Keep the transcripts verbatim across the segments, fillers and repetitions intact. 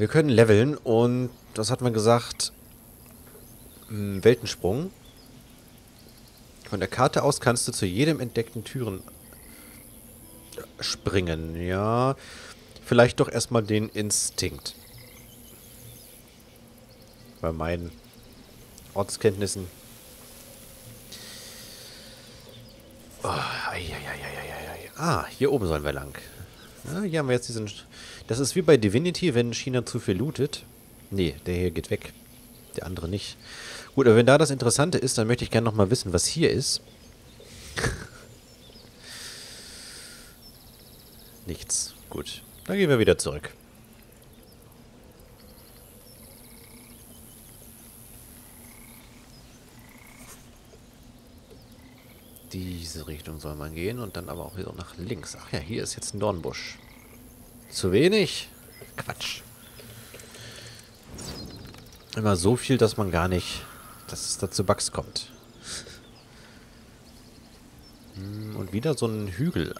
Wir können leveln und das hat man gesagt, Weltensprung. Von der Karte aus kannst du zu jedem entdeckten Türen springen. Ja, vielleicht doch erstmal den Instinkt. Bei meinen Ortskenntnissen. Oh, ai, ai, ai, ai, ai. Ah, hier oben sollen wir lang. Ja, hier haben wir jetzt diesen... Das ist wie bei Divinity, wenn China zu viel lootet. Nee, der hier geht weg. Der andere nicht. Gut, aber wenn da das Interessante ist, dann möchte ich gerne nochmal wissen, was hier ist. Nichts. Gut, dann gehen wir wieder zurück. Diese Richtung soll man gehen und dann aber auch wieder nach links. Ach ja, hier ist jetzt ein Dornbusch. Zu wenig? Quatsch. Immer so viel, dass man gar nicht, dass es dazu Bugs kommt. Und wieder so ein Hügel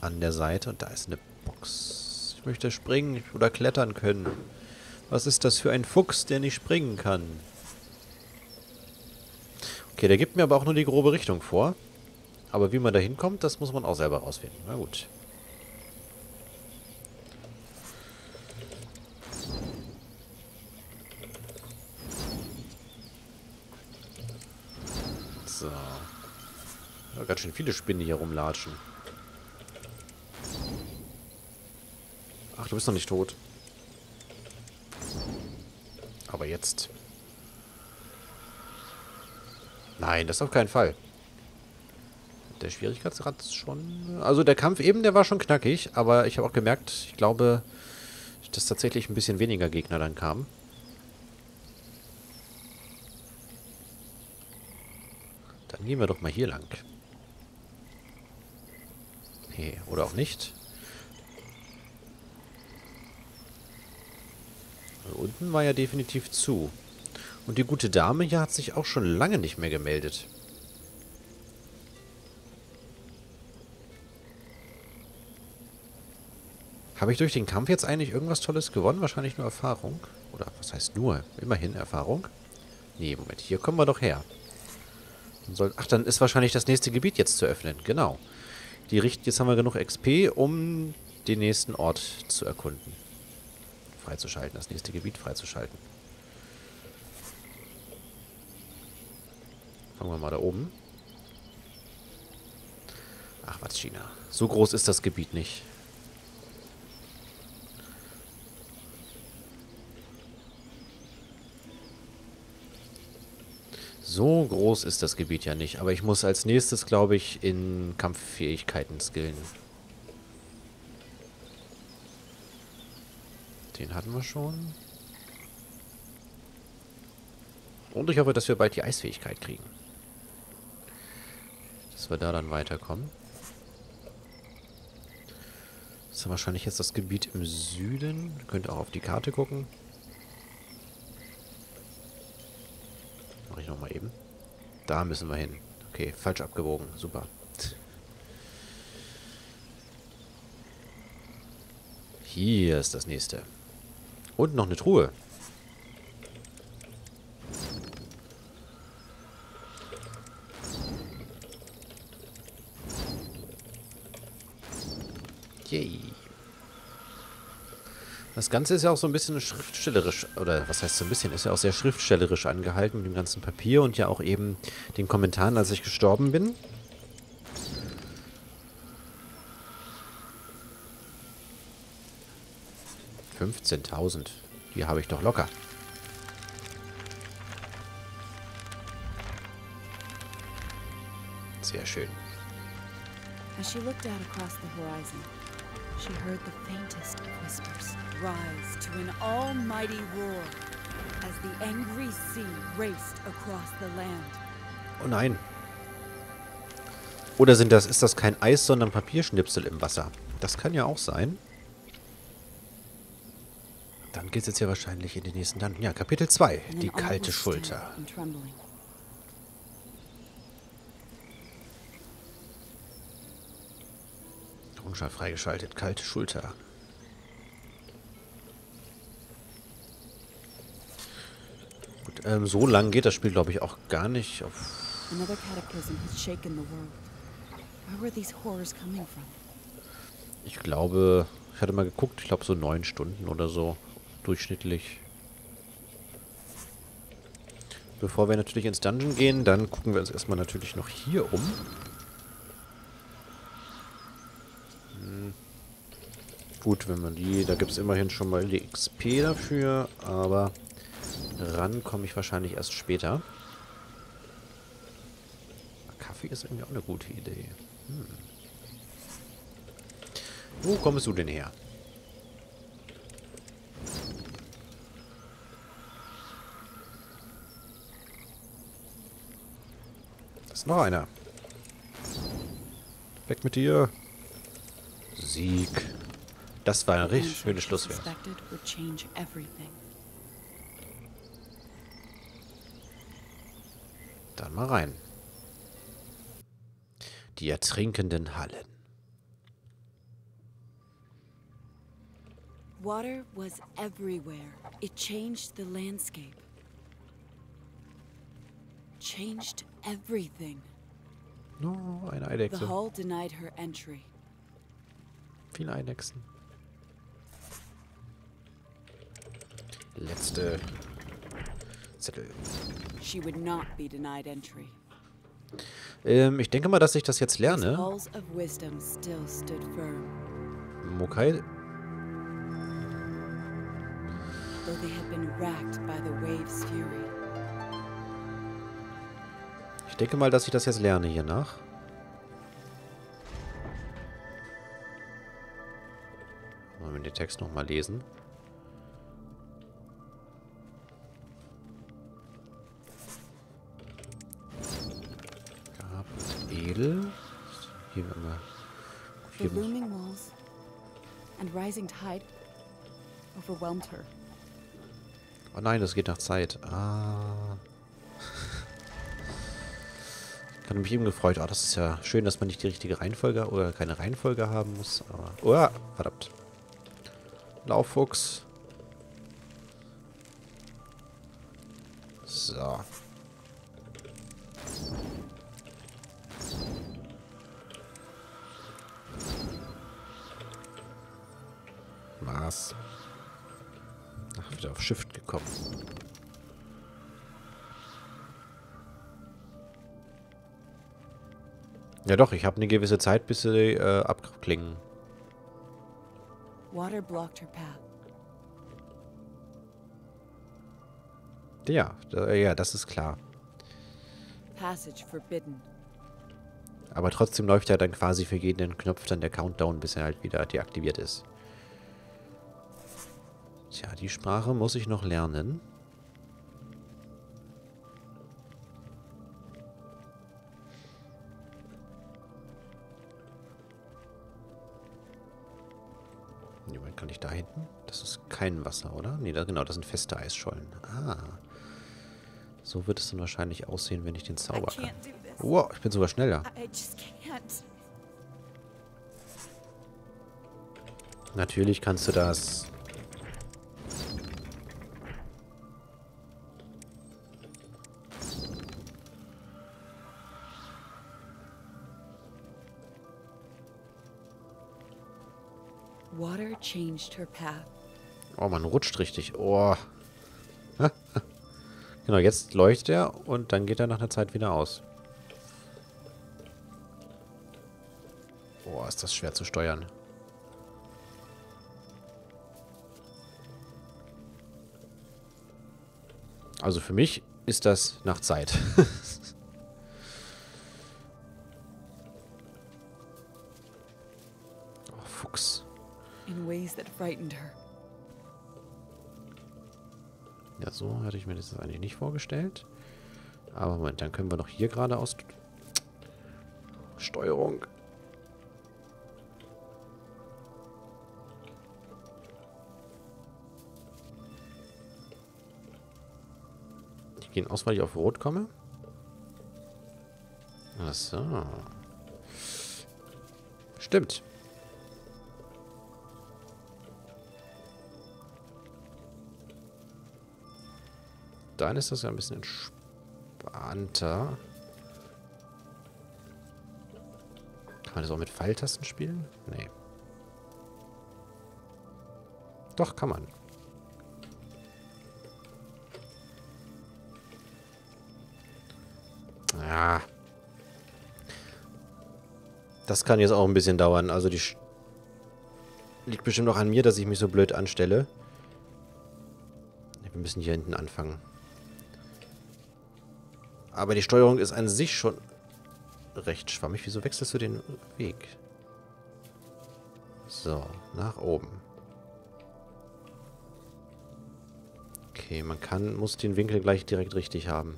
an der Seite und da ist eine Box. Ich möchte springen oder klettern können. Was ist das für ein Fuchs, der nicht springen kann? Okay, der gibt mir aber auch nur die grobe Richtung vor. Aber wie man da hinkommt, das muss man auch selber rausfinden. Na gut. So. Ja, ganz schön viele Spinnen hier rumlatschen. Ach, du bist noch nicht tot. Aber jetzt. Nein, das auf keinen Fall. Der Schwierigkeitsgrad ist schon... Also der Kampf eben, der war schon knackig, aber ich habe auch gemerkt, ich glaube, dass tatsächlich ein bisschen weniger Gegner dann kamen. Dann gehen wir doch mal hier lang. Nee, oder auch nicht. Also unten war ja definitiv zu. Und die gute Dame hier hat sich auch schon lange nicht mehr gemeldet. Habe ich durch den Kampf jetzt eigentlich irgendwas Tolles gewonnen? Wahrscheinlich nur Erfahrung. Oder was heißt nur? Immerhin Erfahrung. Nee, Moment. Hier kommen wir doch her. Dann soll, ach, dann ist wahrscheinlich das nächste Gebiet jetzt zu öffnen. Genau. Die Richt, jetzt haben wir genug X P, um den nächsten Ort zu erkunden. Freizuschalten. Das nächste Gebiet freizuschalten. Fangen wir mal da oben. Ach, was, China. So groß ist das Gebiet nicht. So groß ist das Gebiet ja nicht, aber ich muss als nächstes, glaube ich, in Kampffähigkeiten skillen. Den hatten wir schon. Und ich hoffe, dass wir bald die Eisfähigkeit kriegen. Dass wir da dann weiterkommen. Das ist wahrscheinlich jetzt das Gebiet im Süden. Ihr könnt auch auf die Karte gucken. Nochmal eben. Da müssen wir hin. Okay, falsch abgewogen. Super. Hier ist das nächste. Und noch eine Truhe. Yay. Das Ganze ist ja auch so ein bisschen schriftstellerisch, oder was heißt so ein bisschen, ist ja auch sehr schriftstellerisch angehalten mit dem ganzen Papier und ja auch eben den Kommentaren, als ich gestorben bin. fünfzehntausend, die habe ich doch locker. Sehr schön. Als sie über den Horizont schaute, she heard the faintest of whispers rise to an almighty roar as the angry sea raced across the land. Oh nein. Oder sind das, ist das kein Eis, sondern Papierschnipsel im Wasser? Das kann ja auch sein. Dann geht's jetzt ja wahrscheinlich in den nächsten Land. Ja, Kapitel zwei, die kalte Schulter. Freigeschaltet. Kalte Schulter. Ähm, so lang geht das Spiel, glaube ich, auch gar nicht. Ich glaube, ich hatte mal geguckt, ich glaube so neun Stunden oder so durchschnittlich. Bevor wir natürlich ins Dungeon gehen, dann gucken wir uns erstmal natürlich noch hier um. Hm. Gut, wenn man die, da gibt es immerhin schon mal die X P dafür, aber ran komme ich wahrscheinlich erst später. Kaffee ist irgendwie auch eine gute Idee. Hm. Wo kommst du denn her? Das ist noch einer. Weg mit dir. Sieg. Das war ein richtig schönes Schlusswort. Dann mal rein. Die ertrinkenden Hallen. Water was everywhere. It changed the landscape. Changed everything. No, eine Eidechse. The hall denied her entry. Viele Eidechsen. Letzte Zettel. She would not be denied entry. Ähm, ich denke mal, dass ich das jetzt lerne. Mokai. Ich denke mal, dass ich das jetzt lerne hier nach. Wollen wir den Text nochmal lesen? Hier mal. Hier looming walls and rising tide overwhelmed her. Oh nein, das geht nach Zeit. Ah. Ich habe mich eben gefreut. Oh, das ist ja schön, dass man nicht die richtige Reihenfolge oder keine Reihenfolge haben muss. Aber oh, verdammt. Lauffuchs. So. Mars. Ach, wieder auf Shift gekommen. Ja doch, ich habe eine gewisse Zeit, bis sie äh, abklingen. Water blocked her path. Ja, da, ja, das ist klar. Passage forbidden. Aber trotzdem läuft ja dann quasi für jeden Knopf dann der Countdown, bis er halt wieder deaktiviert ist. Tja, die Sprache muss ich noch lernen. Nee, kann ich da hinten? Das ist kein Wasser, oder? Nee, da, genau, das sind feste Eisschollen. Ah. So wird es dann wahrscheinlich aussehen, wenn ich den Zauber kann. Wow, ich bin sogar schneller. Natürlich kannst du das... Water changed her path. Oh, man rutscht richtig. Oh. Genau, jetzt leuchtet er und dann geht er nach einer Zeit wieder aus. Oh, ist das schwer zu steuern. Also für mich ist das nach Zeit. Oh, Fuchs. Ja, so hatte ich mir das eigentlich nicht vorgestellt. Aber Moment, dann können wir noch hier geradeaus... Steuerung. Die gehen aus, weil ich auf Rot komme. Achso. Stimmt. dann ist das ja ein bisschen entspannter. Kann man das auch mit Pfeiltasten spielen? Nee. Doch, kann man. Ja. Das kann jetzt auch ein bisschen dauern. Also die... Sch- liegt bestimmt auch an mir, dass ich mich so blöd anstelle. Wir müssen hier hinten anfangen. Aber die Steuerung ist an sich schon recht schwammig. Wieso wechselst du den Weg? So, nach oben. Okay, man kann, muss den Winkel gleich direkt richtig haben.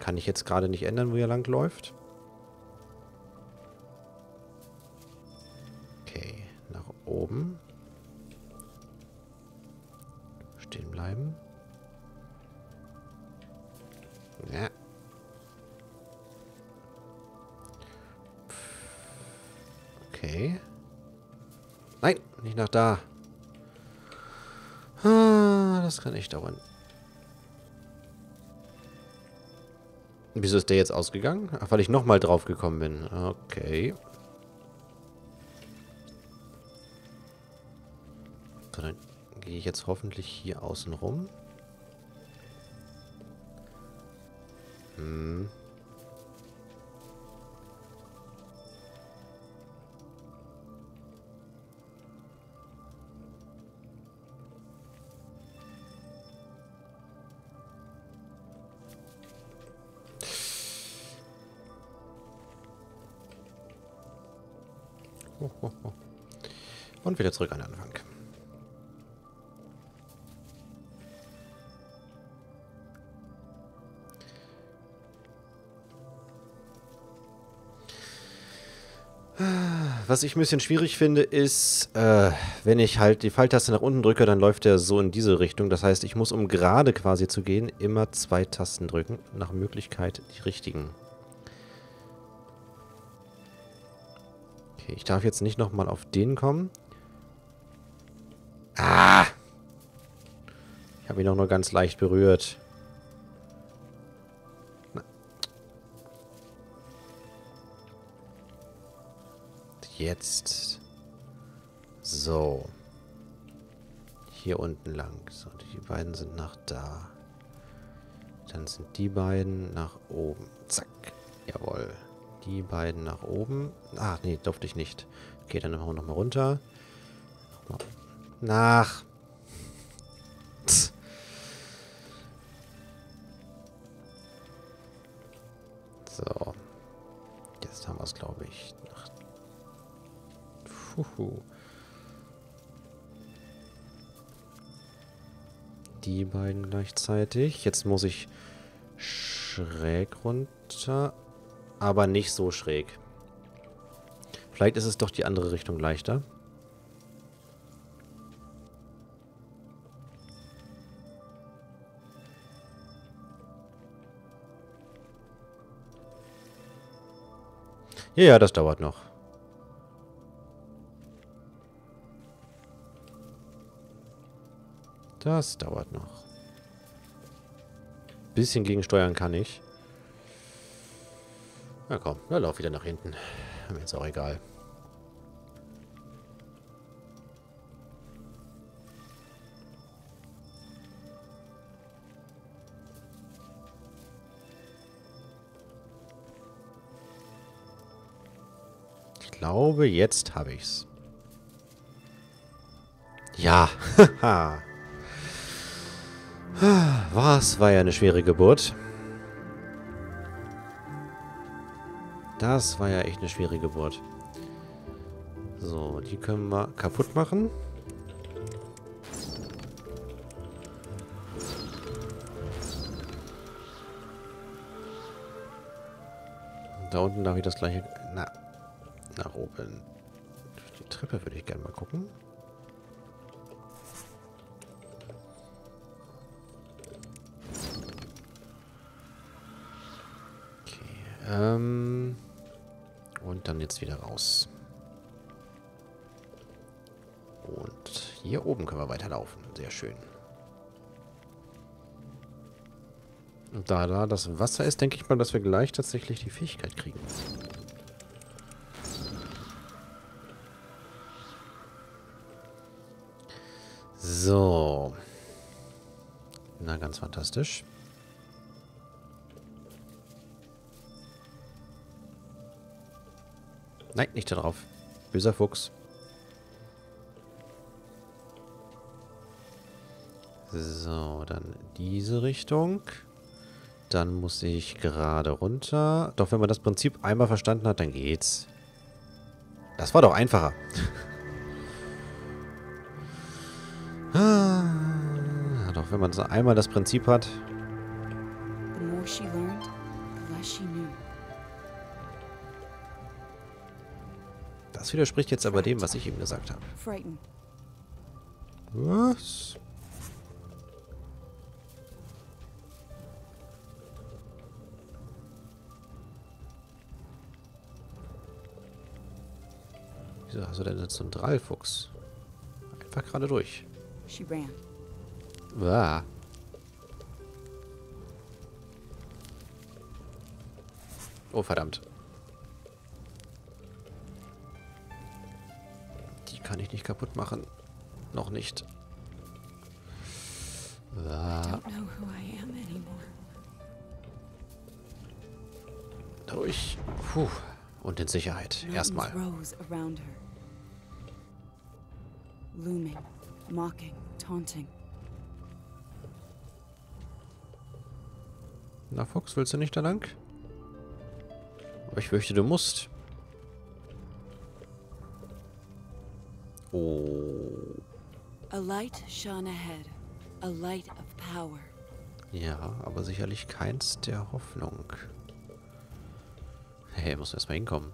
Kann ich jetzt gerade nicht ändern, wo er lang läuft? Okay, nach oben. Stehen bleiben. Ja. Okay. Nein, nicht nach da. Ah, das kann echt dauern. Wieso ist der jetzt ausgegangen? Ach, weil ich nochmal drauf gekommen bin. Okay. So, dann gehe ich jetzt hoffentlich hier außen rum. Hm. Und wieder zurück an den Anfang. Was ich ein bisschen schwierig finde, ist, äh, wenn ich halt die Pfeiltaste nach unten drücke, dann läuft der so in diese Richtung. Das heißt, ich muss, um gerade quasi zu gehen, immer zwei Tasten drücken. Nach Möglichkeit die richtigen. Ich darf jetzt nicht nochmal auf den kommen. Ah! Ich habe ihn auch nur ganz leicht berührt. Na. Jetzt. So. Hier unten lang. So, die beiden sind nach da. Dann sind die beiden nach oben. Zack. Jawohl. Die beiden nach oben. Ach, nee, durfte ich nicht. Okay, dann machen wir nochmal runter. Nochmal. Nach. Tss. So. Jetzt haben wir es, glaube ich. Nach. Puhu. Die beiden gleichzeitig. Jetzt muss ich schräg runter. Aber nicht so schräg. Vielleicht ist es doch die andere Richtung leichter. Ja, ja, das dauert noch. Das dauert noch. Bisschen gegensteuern kann ich. Na komm, dann lauf wieder nach hinten. Mir ist auch egal. Ich glaube, jetzt habe ich's. Ja, haha. Was war ja eine schwere Geburt. Das war ja echt eine schwere Geburt. So, die können wir kaputt machen. Da unten darf ich das gleiche... Na, nach oben. Die Treppe würde ich gerne mal gucken. Okay, ähm... und dann jetzt wieder raus. Und hier oben können wir weiterlaufen. Sehr schön. Und da da das Wasser ist, denke ich mal, dass wir gleich tatsächlich die Fähigkeit kriegen. So. Na, ganz fantastisch. Nein, nicht da drauf. Böser Fuchs. So, dann diese Richtung. Dann muss ich gerade runter. Doch, wenn man das Prinzip einmal verstanden hat, dann geht's. Das war doch einfacher. Ah, doch, wenn man so einmal das Prinzip hat. The more she learned, the less she knew. Das widerspricht jetzt aber dem, was ich eben gesagt habe. Was? Wieso hast du denn jetzt so einen Drallfuchs? Einfach gerade durch. Ah. Oh, verdammt. Die kann ich nicht kaputt machen. Noch nicht. Ah. Durch. Puh. Und in Sicherheit. Erstmal. Looming, mocking, taunting. Na, Fox, willst du nicht da lang? Aber ich fürchte, du musst. Oh. A light shone ahead, a light of power. Ja, aber sicherlich keins der Hoffnung. Hey, muss erstmal hinkommen.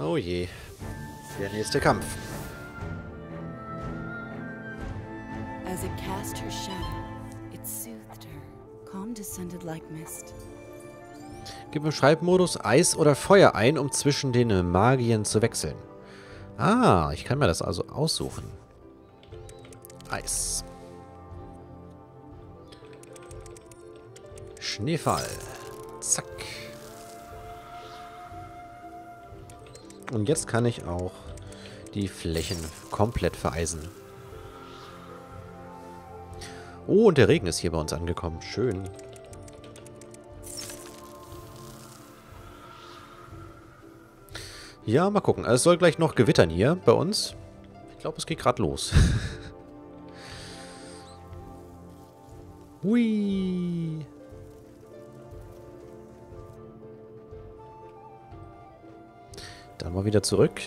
Oh je. Der nächste Kampf. As it cast her shadow, it soothed her. Calm descended like mist. Gib im Schreibmodus Eis oder Feuer ein, um zwischen den Magien zu wechseln. Ah, ich kann mir das also aussuchen. Eis. Schneefall. Zack. Und jetzt kann ich auch die Flächen komplett vereisen. Oh, und der Regen ist hier bei uns angekommen. Schön. Ja, mal gucken. Also es soll gleich noch gewittern hier bei uns. Ich glaube, es geht gerade los. Hui. Dann mal wieder zurück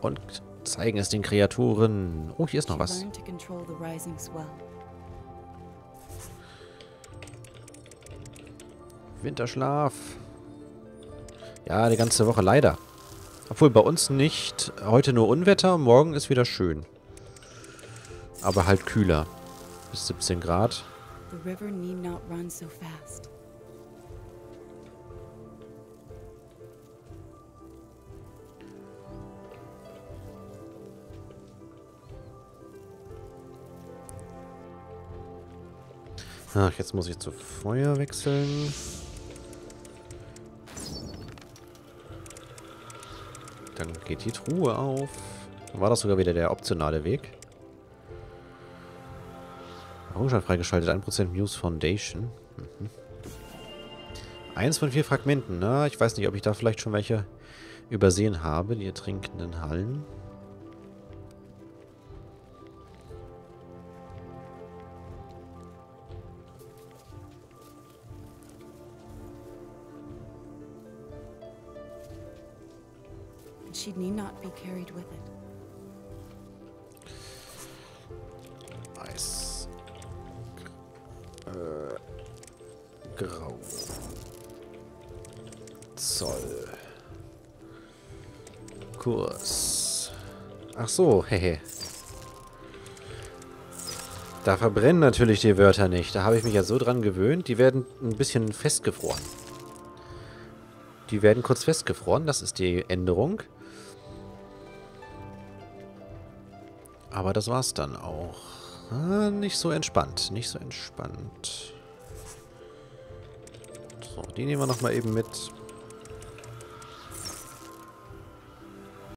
und zeigen es den Kreaturen. Oh, hier ist noch was. Winterschlaf. Ja, die ganze Woche leider. Obwohl bei uns nicht. Heute nur Unwetter, morgen ist wieder schön. Aber halt kühler. Bis siebzehn Grad. The river need not run so fast. Ach, jetzt muss ich zu Feuer wechseln. Dann geht die Truhe auf. Dann war das sogar wieder der optionale Weg. Errungenschaft freigeschaltet, ein Prozent Muse Foundation. Mhm. Eins von vier Fragmenten, ne? Ich weiß nicht, ob ich da vielleicht schon welche übersehen habe, die ertrinkenden Hallen. She need not be carried with it. Eis. Äh, Grau. Zoll. Kurs. Ach so, hehe. Da verbrennen natürlich die Wörter nicht. Da habe ich mich ja so dran gewöhnt. Die werden ein bisschen festgefroren. Die werden kurz festgefroren, das ist die Änderung. Aber das war's dann auch. Ah, nicht so entspannt, nicht so entspannt. So, die nehmen wir nochmal eben mit.